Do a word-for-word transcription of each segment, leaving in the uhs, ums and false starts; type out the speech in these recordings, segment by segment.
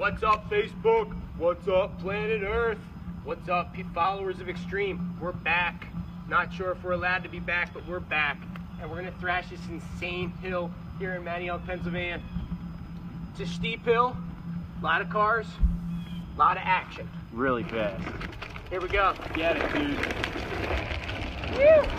What's up, Facebook? What's up, Planet Earth? What's up, followers of Extreme? We're back. Not sure if we're allowed to be back, but we're back. And we're gonna thrash this insane hill here in Manayunk, Pennsylvania. It's a steep hill, a lot of cars, a lot of action. Really fast. Here we go. Get it, dude. Woo!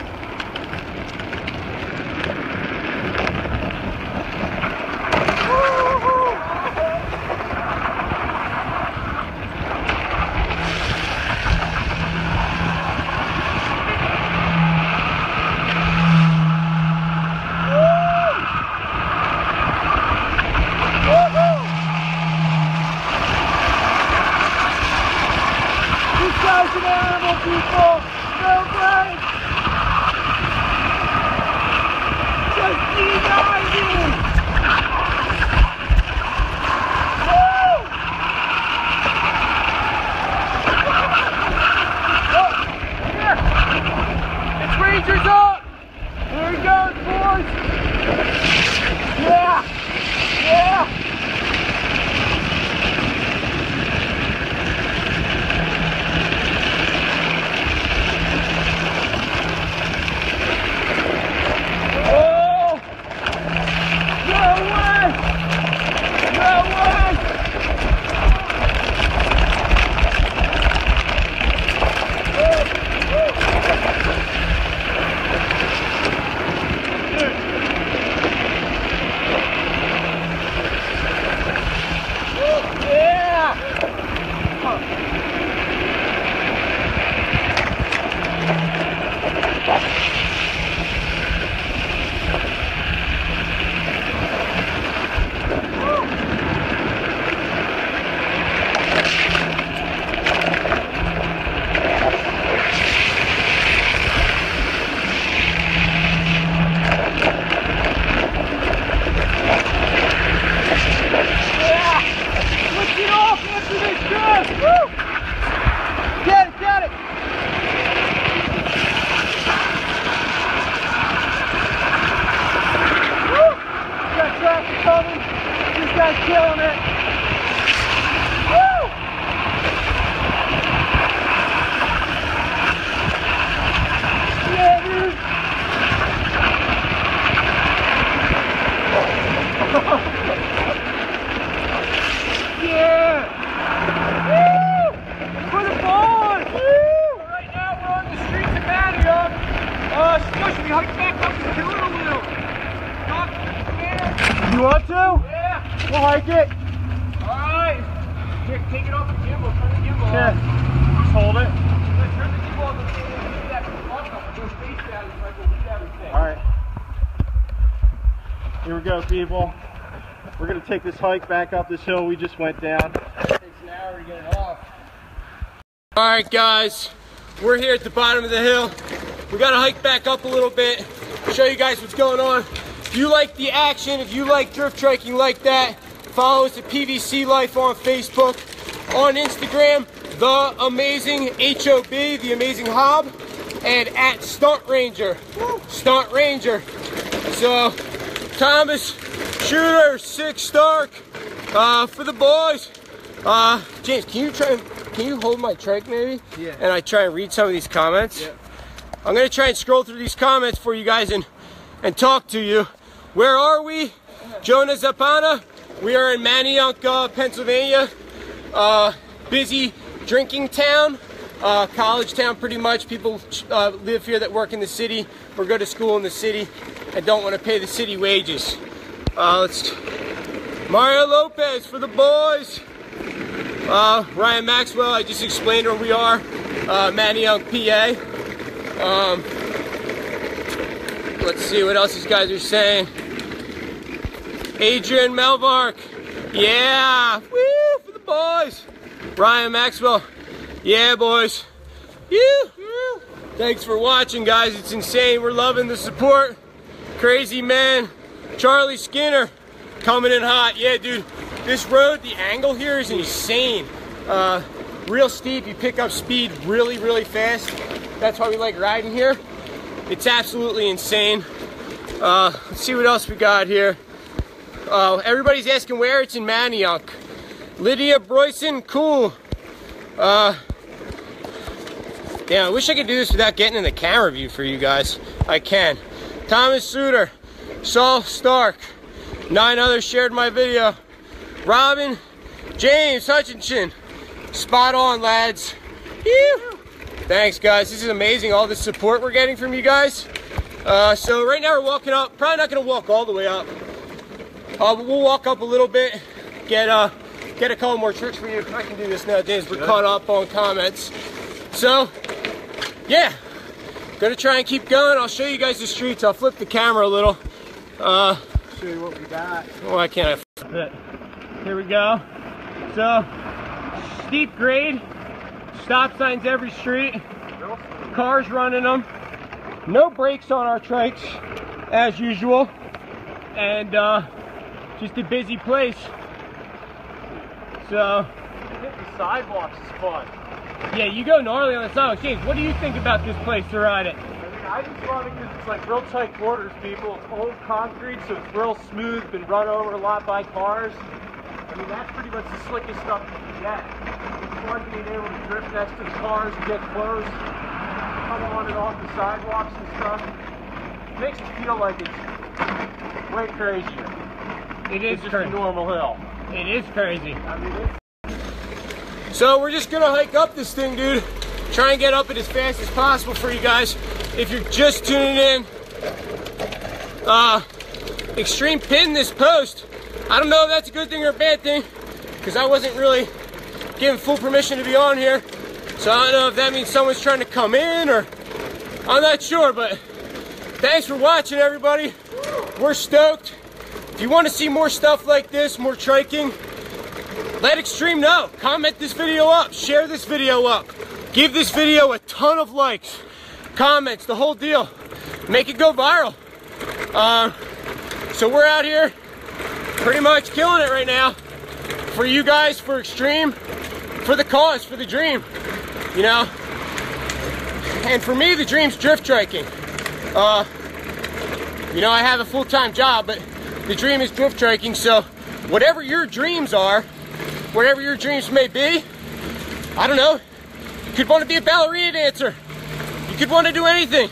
People, we're going to take this hike back up this hill we just went down. It takes an hour to get it off. All right, guys, we're here at the bottom of the hill. We got to hike back up a little bit, show you guys what's going on. If you like the action, if you like drift triking like that, follow us at P V C Life on Facebook, on Instagram, The Amazing Hob, The Amazing Hob, and at Stunt Ranger, Stunt Ranger. So, Thomas Shooter Six Stark uh, for the boys. Uh, James, can you try? Can you hold my trike maybe? Yeah. And I try and read some of these comments. Yeah. I'm gonna try and scroll through these comments for you guys and and talk to you. Where are we? Jonah Zapana. We are in Manayunk, uh, Pennsylvania. Uh, busy drinking town, uh, college town, pretty much. People uh, live here that work in the city or go to school in the city. I don't want to pay the city wages. Uh, let's Mario Lopez for the boys. Uh, Ryan Maxwell, I just explained where we are. Uh, Manayunk, P A. Um, let's see what else these guys are saying. Adrian Melvark, yeah, woo for the boys. Ryan Maxwell, yeah boys. Woo. Thanks for watching, guys. It's insane. We're loving the support. Crazy man, Charlie Skinner, coming in hot. Yeah, dude, this road, the angle here is insane. Uh, real steep, you pick up speed really, really fast. That's why we like riding here. It's absolutely insane. Uh, let's see what else we got here. Uh, everybody's asking where. It's in Manayunk. Lydia Bryson, cool. Uh, yeah, I wish I could do this without getting in the camera view for you guys. I can. Thomas Shooter, Saul Stark, nine others shared my video. Robin, James Hutchinson, spot on, lads. Whew. Thanks, guys. This is amazing, all the support we're getting from you guys. Uh, so right now we're walking up. Probably not going to walk all the way up. Uh, but we'll walk up a little bit, get uh, get a couple more tricks for you. I can do this now, James. We're caught up on comments. So, yeah, gonna try and keep going. I'll show you guys the streets. I'll flip the camera a little. Uh, show you what we got. Why can't I flip it? Here we go. So, steep grade, stop signs every street, cars running them, no brakes on our trikes, as usual, and uh, just a busy place. So, the sidewalks is fun. Yeah, you go gnarly on the sidewalks. James, what do you think about this place to ride it? I mean, I just love it because it's like real tight quarters, people. It's old concrete, so it's real smooth, been run over a lot by cars. I mean, that's pretty much the slickest stuff you can get. It's fun being able to drift next to the cars and get close, come on and off the sidewalks and stuff. It makes it feel like it's way crazier. It is it's just crazy. A normal hill. It is crazy. I mean, it's... So we're just gonna hike up this thing, dude. Try and get up it as fast as possible for you guys. If you're just tuning in, uh, Extreme pinned this post. I don't know if that's a good thing or a bad thing, because I wasn't really given full permission to be on here. So I don't know if that means someone's trying to come in, or I'm not sure, but thanks for watching, everybody. We're stoked. If you want to see more stuff like this, more triking, let Extreme know. Comment this video up, share this video up, give this video a ton of likes, comments, the whole deal. Make it go viral. Uh, so we're out here pretty much killing it right now for you guys, for Extreme, for the cause, for the dream, you know. And for me, the dream's drift triking. Uh, you know, I have a full-time job, but the dream is drift triking, so whatever your dreams are, whatever your dreams may be, I don't know, you could want to be a ballerina dancer, you could want to do anything.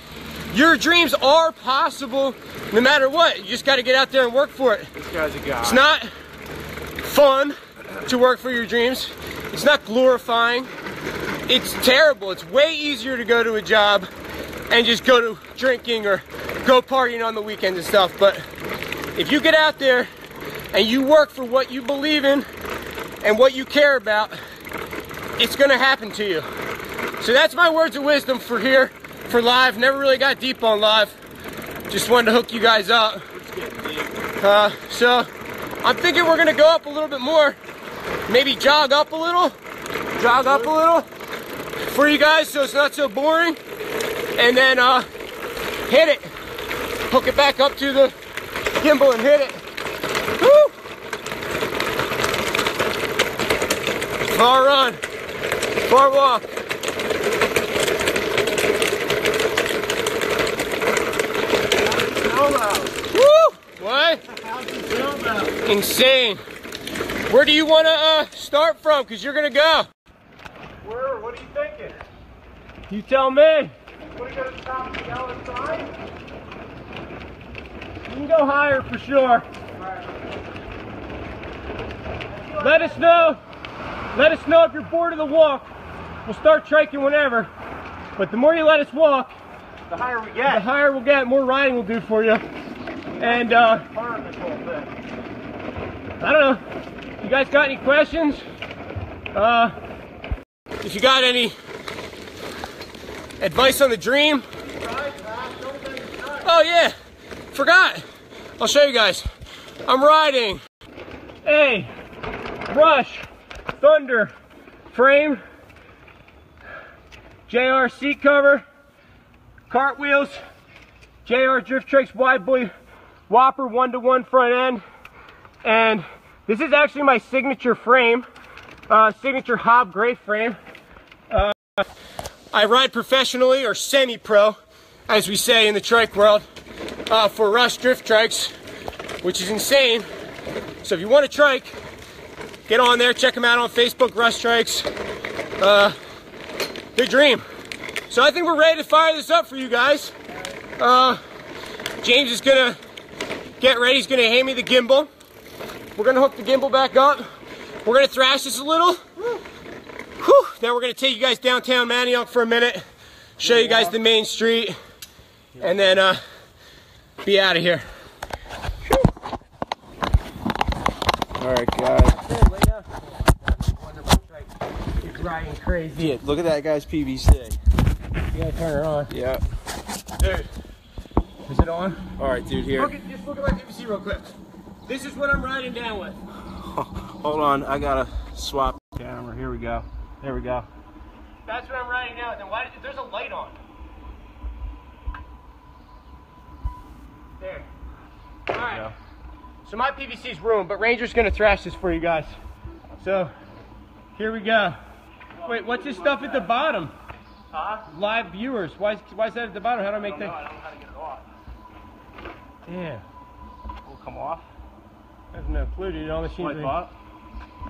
Your dreams are possible no matter what. You just got to get out there and work for it. This guy's a guy. It's not fun to work for your dreams. It's not glorifying. It's terrible. It's way easier to go to a job and just go to drinking or go partying on the weekends and stuff, but if you get out there and you work for what you believe in and what you care about, it's gonna happen to you. So that's my words of wisdom for here, for live. Never really got deep on live. Just wanted to hook you guys up. Uh, so I'm thinking we're gonna go up a little bit more. Maybe jog up a little, jog up a little for you guys so it's not so boring. And then uh, hit it, hook it back up to the gimbal and hit it. Woo! Far run, far walk. Woo! What? Insane. Where do you want to uh, start from? Because you're going to go. Where? What are you thinking? You tell me. What are you going to stop the yellow sign? You can go higher for sure. Let us know. Let us know if you're bored of the walk. We'll start triking whenever. But the more you let us walk, the higher we get. The higher we'll get, more riding we'll do for you. And uh, I don't know. You guys got any questions? Uh, if you got any advice on the dream? Oh yeah. Forgot. I'll show you guys. I'm riding a Rush Thunder frame, J R seat cover, Cartwheels, J R Drift Trikes wide boy whopper one to one front end, and this is actually my signature frame, uh, signature Hob gray frame. Uh, I ride professionally, or semi-pro, as we say in the trike world. Uh, for Rush Drift Trikes, which is insane. So if you want to trike, Get on there, check them out on Facebook, Rush Trikes. Uh, they dream. So I think we're ready to fire this up for you guys. Uh, James is gonna get ready, he's gonna hand me the gimbal. We're gonna hook the gimbal back up. We're gonna thrash this a little. Whew. Then we're gonna take you guys downtown Manayunk for a minute, show you guys the main street, and then uh, be out of here. All right, guys. You're driving crazy. Yeah, look at that guy's P V C. You gotta turn it on. Yeah. Dude, is it on? All right, dude. Here. Look at, just look at my P V C real quick. This is what I'm riding down with. Oh, hold on, I gotta swap the camera. Here we go. There we go. That's what I'm riding down with. And why did there's a light on? There. All right. There we go. So my P V C's ruined, but Ranger's gonna thrash this for you guys. So, here we go. Wait, what's this stuff at the bottom? Huh? Live viewers. Why is, why is that at the bottom? How do I make that? I don't know how to get it off. Yeah. Will it come off? I have no clue, dude. All the machines are...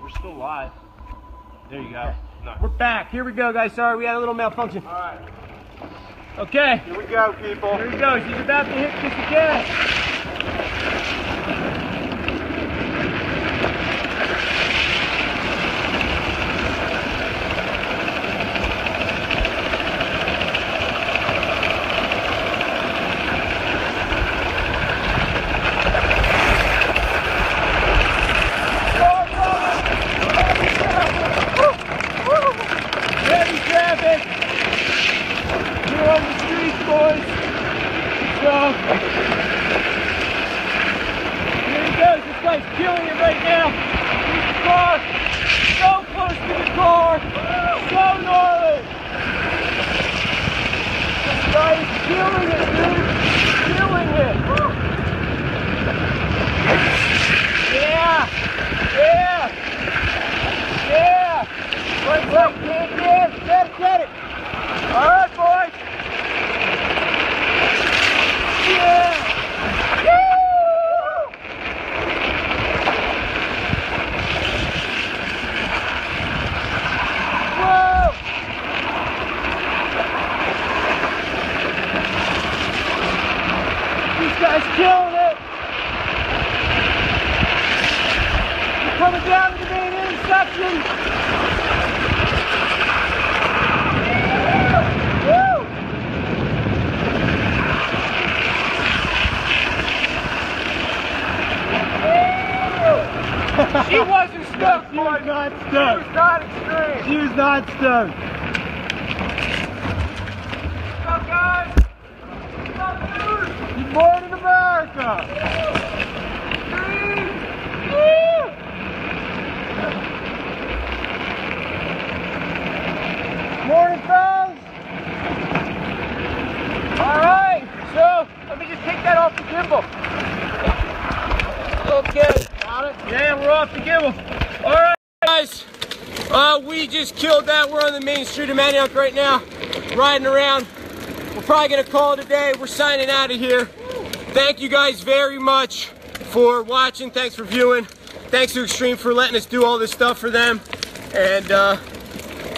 We're still live. There you go. No. We're back. Here we go, guys. Sorry, we had a little malfunction. All right. Okay. Here we go, people. Here we go. She's about to hit kiss the gas. She wasn't stuck, she was not stuck. She was not extreme. She was not stuck. What's up, guys? What's up, dude? Good morning, America. Extreme. Woo! Morning, fellas. All right. So, let me just take that off the gimbal. Okay. Yeah, we're off the gimbal. All right, guys. Uh, we just killed that. We're on the main street of Manayunk right now, riding around. We're probably going to call it a day. We're signing out of here. Thank you guys very much for watching. Thanks for viewing. Thanks to Extreme for letting us do all this stuff for them. And uh,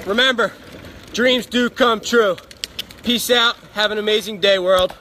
remember, dreams do come true. Peace out. Have an amazing day, world.